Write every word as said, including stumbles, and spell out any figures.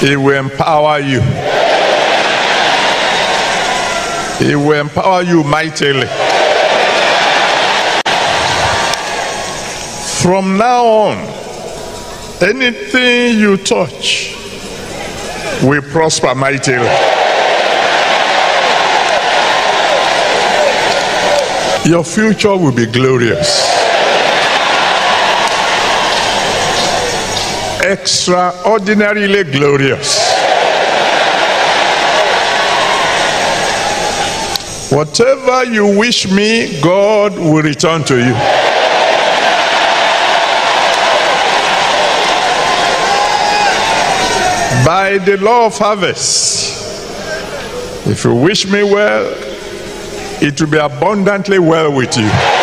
He will empower you. He will empower you mightily. From now on, anything you touch will prosper mightily. Your future will be glorious. Extraordinarily glorious. Whatever you wish me, God will return to you. By the law of harvest, if you wish me well, it will be abundantly well with you.